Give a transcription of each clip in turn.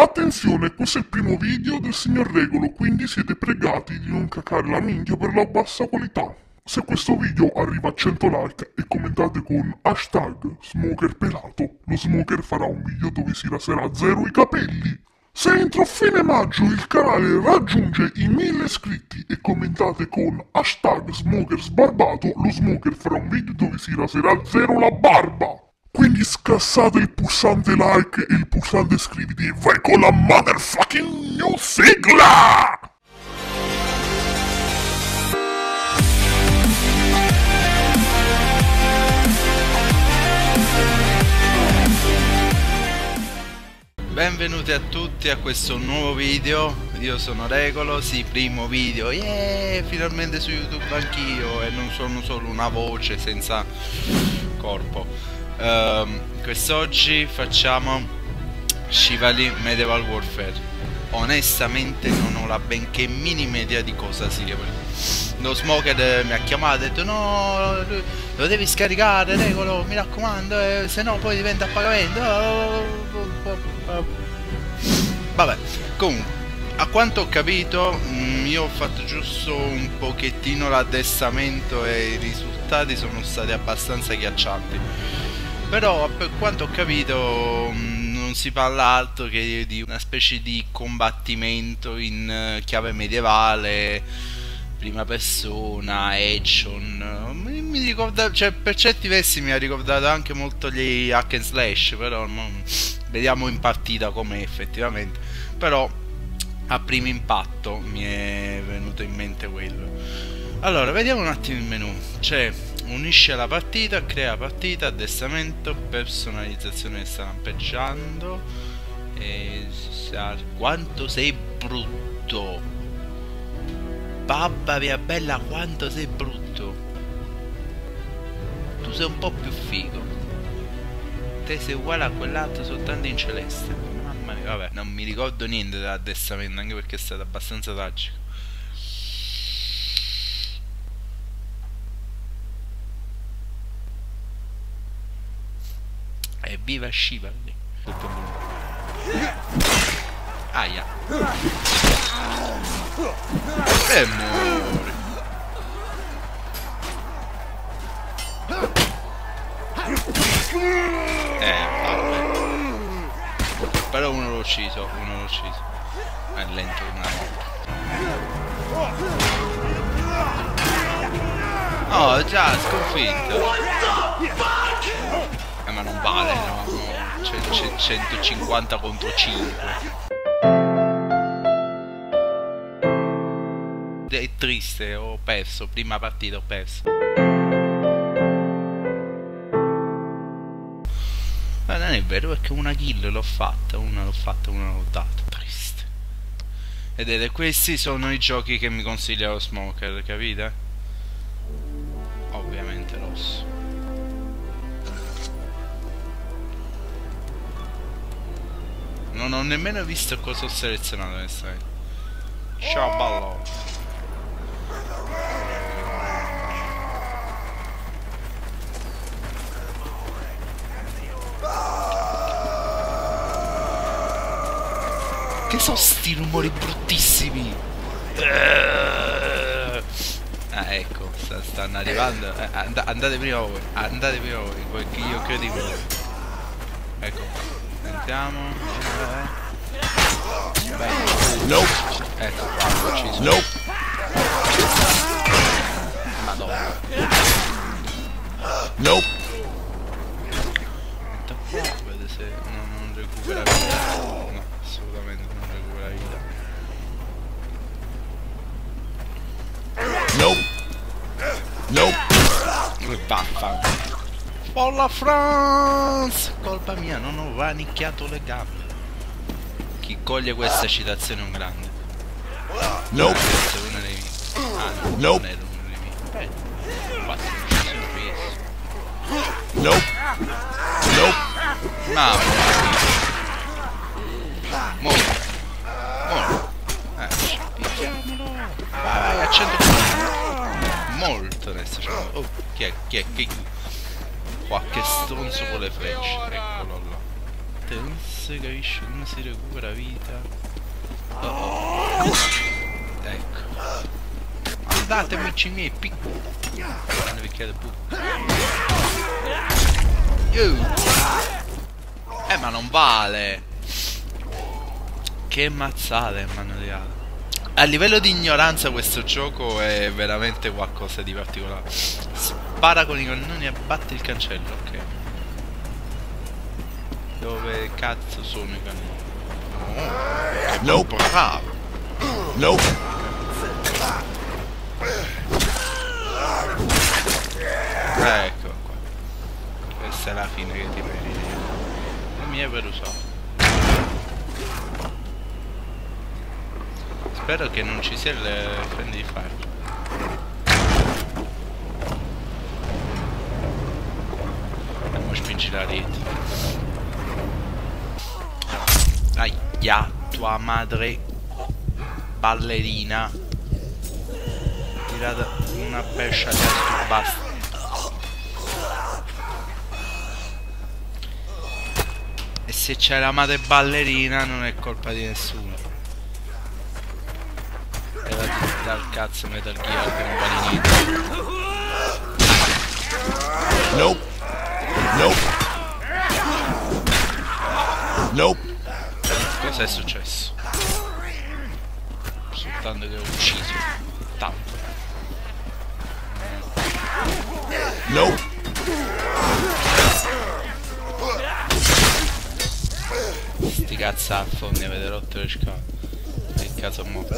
Attenzione, questo è il primo video del signor Regolo, quindi siete pregati di non cacare la minchia per la bassa qualità. Se questo video arriva a 100 like e commentate con hashtag smokerpelato, lo smoker farà un video dove si raserà zero i capelli. Se entro fine maggio il canale raggiunge i 1000 iscritti e commentate con hashtag smokersbarbato, lo smoker farà un video dove si raserà zero la barba. Quindi scassate il pulsante like e il pulsante iscriviti e vai con la motherfucking new sigla! Benvenuti a tutti a questo nuovo video, io sono Regolo, sì, primo video, finalmente su YouTube anch'io e non sono solo una voce senza corpo. Quest'oggi facciamo Chivalry Medieval Warfare. Onestamente non ho la benché minima idea di cosa sia. Lo smoker mi ha chiamato e ha detto no, lo devi scaricare Regolo, mi raccomando, se no poi diventa a pagamento. Vabbè, comunque, a quanto ho capito io ho fatto giusto un pochettino l'addestramento e i risultati sono stati abbastanza ghiaccianti. Però per quanto ho capito non si parla altro che di una specie di combattimento in chiave medievale, prima persona, action. Mi ricorda, cioè, per certi versi mi ha ricordato anche molto gli hack and slash, però non, vediamo in partita com'è effettivamente. Però a primo impatto mi è venuto in mente quello. Allora, vediamo un attimo il menu. C'è unisce la partita, crea partita, addestramento, personalizzazione stampeggiando. Quanto sei brutto! Babba mia bella, quanto sei brutto! Tu sei un po' più figo. Te sei uguale a quell'altro soltanto in celeste. Mamma mia, vabbè, non mi ricordo niente dell'addestramento, anche perché è stato abbastanza tragico. Viva Chivalry! Aia! E muore! Vabbè! Però uno l'ho ucciso, È lento come una volta. Oh, già, sconfitto! Ma non vale, no, 150 contro 5. È triste, ho perso, prima partita ho perso. Ma non è vero, perché una kill l'ho fatta, una l'ho data, triste. Vedete, questi sono i giochi che mi consiglia lo smoker, capite? Ovviamente rosso. Non ho nemmeno visto cosa ho selezionato onestamente. Ciao ballo. Che sono sti rumori bruttissimi? Ah ecco, stanno arrivando. Andate prima voi, perché io credo di voi. Ecco. Sentiamo. Nope. Ecco qua, ucciso. Nope. Madonna. Nope. Metta qua, vede se non recupera vita. No, assolutamente non recupera vita. Nope. Nope. Vaffanculo. Polla France! Colpa mia, non ho vanicchiato le gambe. Chi coglie questa citazione è un grande. No! Questo è uno dei miei. Ah no, non era uno dei miei. Beh, quattro uccisioni presi. No! No! Mamma mia! Muoio! Muoio! Picchiamolo! Vai, a 100%! Molto adesso! Oh, chi è? Qualche stronzo con le frecce, eccolo là. niente, non si capisce come si recupera vita. Oh. Ecco. Andate amici miei piccoli. Hanno picchiato ma non vale. Che mazzata il manuale. A livello di ignoranza questo gioco è veramente qualcosa di particolare. Spara con i cannoni e batte il cancello, ok. Dove cazzo sono i cannoni? Oh. Nope. Bravo. Nope. Ecco qua. Questa è la fine che ti meriti. La mia è per usare. Spero che non ci sia il friend di fire. Andiamo a spingere la rete. Aia, tua madre ballerina. Tirata una pescia di basta. E se c'è la madre ballerina non è colpa di nessuno. E la dal cazzo Metal Gear che non vale niente. Nope. Nope. Nope. Cosa è successo? Soltanto che ho ucciso. Tanto. Nope. Sti cazzazzo, mi avete rotto le scale. Che cazzo è morto.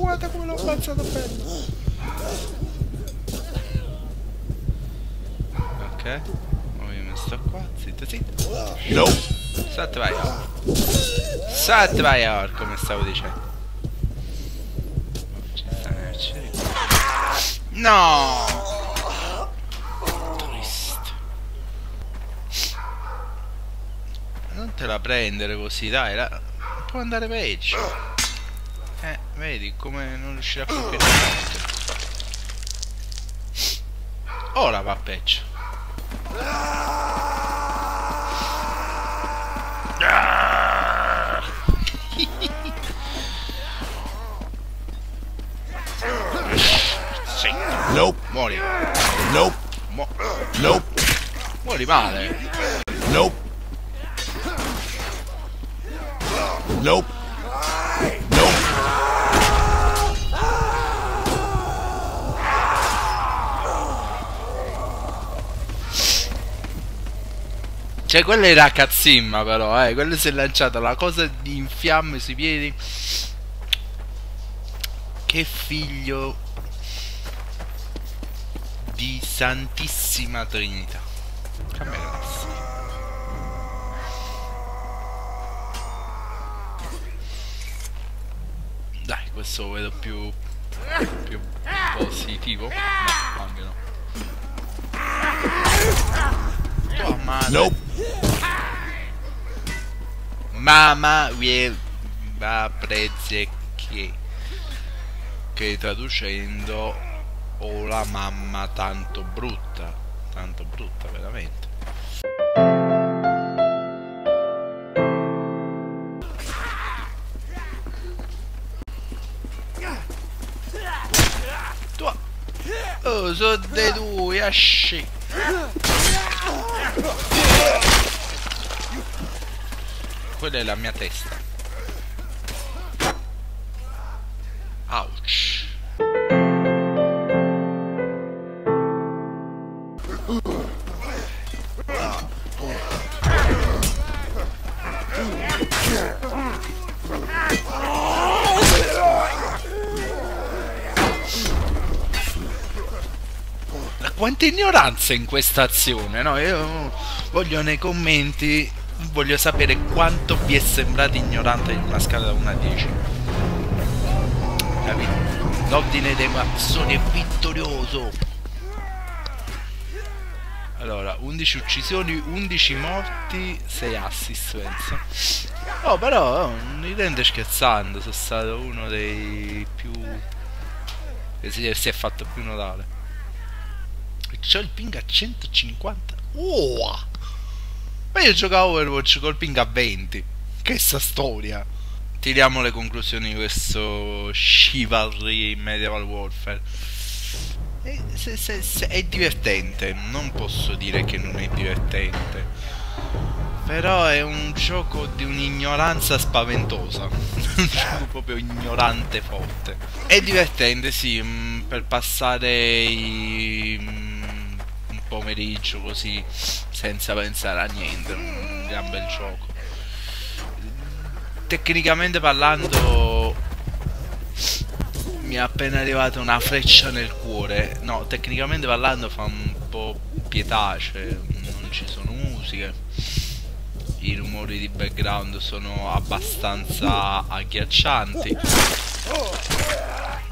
Guarda come l'ho ammazzato bene. Ok. Ora io mi sto qua. Zitto zitto. No. Salta vai. Salta vai or, come stavo dicendo. No. Non te la prendere così, dai, la... può andare peggio. Vedi come non riuscirà a colpire niente. Ora va peggio. Sì. Nope. Muori. Nope. Nope. Muori male. Nope. Nope. Nope. Cioè quella era cazzimma però, quello si è lanciata la cosa di in fiamme sui piedi. Che figlio di Santissima Trinità. Camera. Dai, questo lo vedo più positivo, ma anche no. Tua madre. Nope. Mamma va prezze che traducendo ho la mamma tanto brutta veramente. Oh, sono dei due, asci. Quella è la mia testa. Ouch. Quanta ignoranza in questa azione, no? Io voglio nei commenti, voglio sapere quanto vi è sembrato ignorante in una scala da 1 a 10. Capito? L'ordine dei mazzoni è vittorioso. Allora, 11 uccisioni, 11 morti, 6 assist, penso. Oh, però, non mi rende scherzando, sono stato uno dei più... che si è fatto più notare. C'ho il ping a 150. Ma io giocavo Overwatch col ping a 20. Che sta storia. Tiriamo le conclusioni di questo Chivalry medieval warfare. È divertente. Non posso dire che non è divertente. Però è un gioco di un'ignoranza spaventosa. Un gioco proprio ignorante forte. È divertente, sì, per passare un pomeriggio così senza pensare a niente. Un gran bel gioco. Tecnicamente parlando, mi è appena arrivata una freccia nel cuore. No, tecnicamente parlando fa un po' pietace. Non ci sono musiche. I rumori di background sono abbastanza agghiaccianti.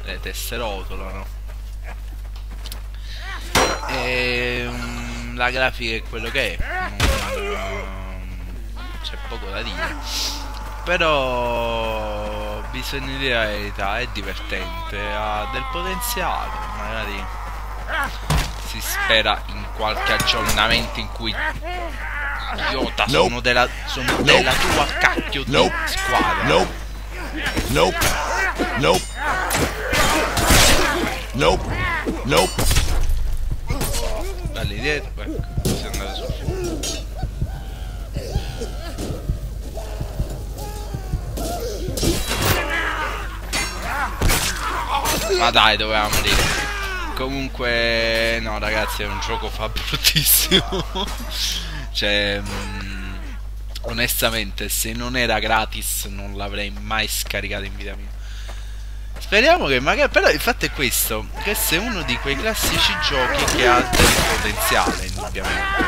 Le teste rotolano. E la grafica è quello che è. C'è poco da dire. Però bisogna dire la verità, è divertente, ha del potenziale, magari si spera in qualche aggiornamento in cui idiota sono della tua cacchio di squadra. Da lì dietro, ecco, si è andato sul fuoco. Ma dai, dovevamo dire. Comunque, no ragazzi, è un gioco fa bruttissimo. Cioè, onestamente, se non era gratis non l'avrei mai scaricato in vita mia. Speriamo che magari... Però il fatto è questo, che è uno di quei classici giochi che ha del potenziale, indubbiamente.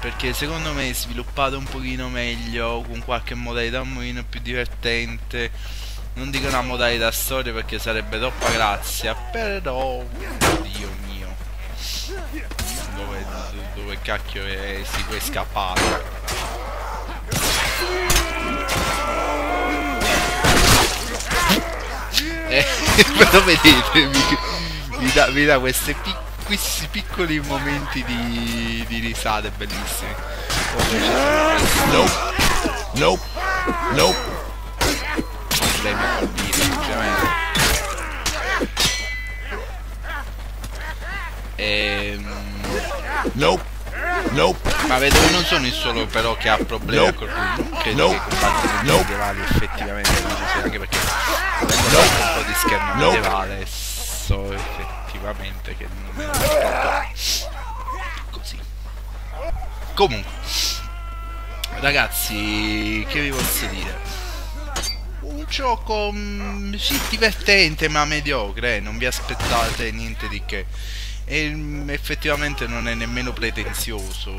Perché secondo me è sviluppato un pochino meglio, con qualche modalità un pochino più divertente. Non dico una modalità storia perché sarebbe troppa grazia, però... Dio mio. Dove cacchio è, si può scappare? Però vedete, mi dà questi piccoli momenti di risate bellissime. Nope. Ma vedo che non sono il solo però che ha problemi a colpire. Credo che combattere medievale effettivamente non ci sia, anche perché un po' di schermo medievale so effettivamente che non me lo così. Comunque ragazzi, che vi posso dire? Un gioco sì, divertente ma mediocre, non vi aspettate niente di che. E effettivamente non è nemmeno pretenzioso,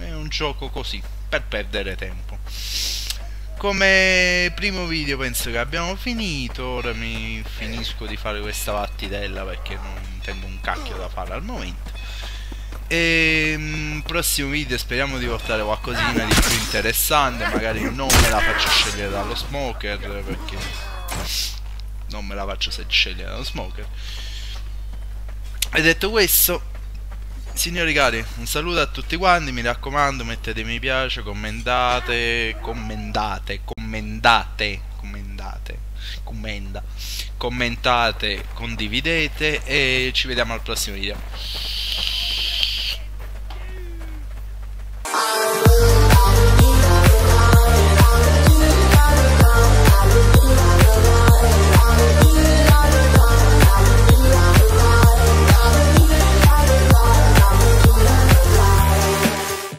è un gioco così, per perdere tempo. Come primo video penso che abbiamo finito, ora mi finisco di fare questa battitella perché non tengo un cacchio da fare al momento. E prossimo video speriamo di portare qualcosina di più interessante, magari non me la faccio scegliere dallo smoker perché non me la faccio scegliere dallo smoker. E detto questo, signori cari, un saluto a tutti quanti, mi raccomando mettete mi piace, commentate, condividete e ci vediamo al prossimo video.